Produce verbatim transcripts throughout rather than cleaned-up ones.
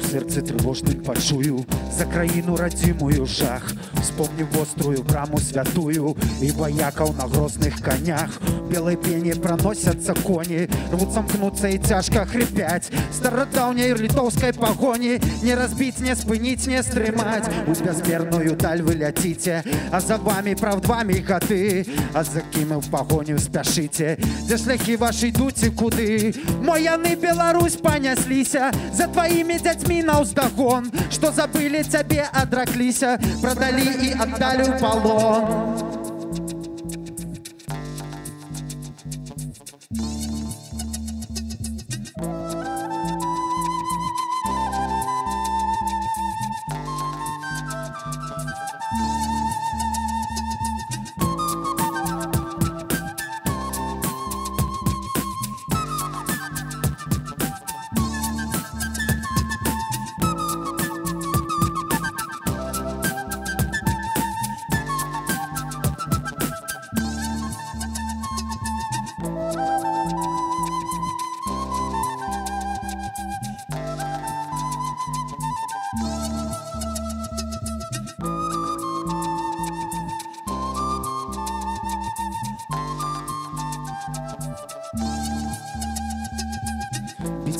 в сердце тревожным почую, за країну родимую жах, вспомнив острую браму святую и вояков на грозных конях. В белой пене проносятся кони, рвут сомкнуться и тяжко хрипять. Стародавней литовской погони не разбить, не спынить, не стремать. В безмерную даль вы летите, а за вами правдвами годы, а за ким в погоню спяшите, где шляхи ваши идут и куды. Мой яны Беларусь понеслися, за твоими детьми на уздогон, что забыли тебе отраклися, продали и отдали в полон.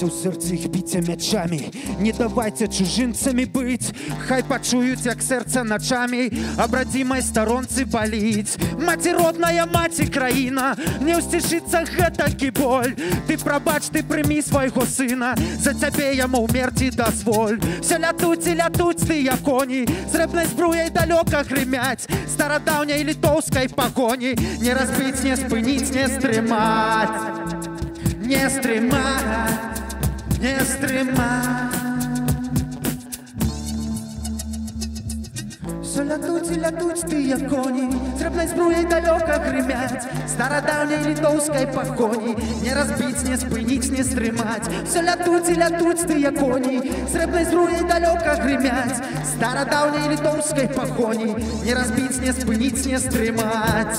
У сердце их биться мячами, не давайте чужинцами быть. Хай почуют, як сердце ночами об родимой сторонце болить. Мати родная, мати країна, не устишится гэтакі боль. Ты пробач, ты прими своего сына, за тебе яму умерти дозволь. Все лятуть и лятуть тыя коні, срэбнай збруяй далёка грымяць, старадаўняй літоўскай пагоні не разбить, не спынить, не стримать. Не стримать. Не стрима. Все лятуть и лятуть тыя коні, срэбнай збруяй далёка грымяць, старадаўняй літоўскай пагоні не разбить, не спыніць, не стрымаць. Все лятуть и лятуть тыя коні, срэбнай збруяй далёка грымяць, старадаўняй літоўскай пагоні не разбить, не спыніць, не стрымаць.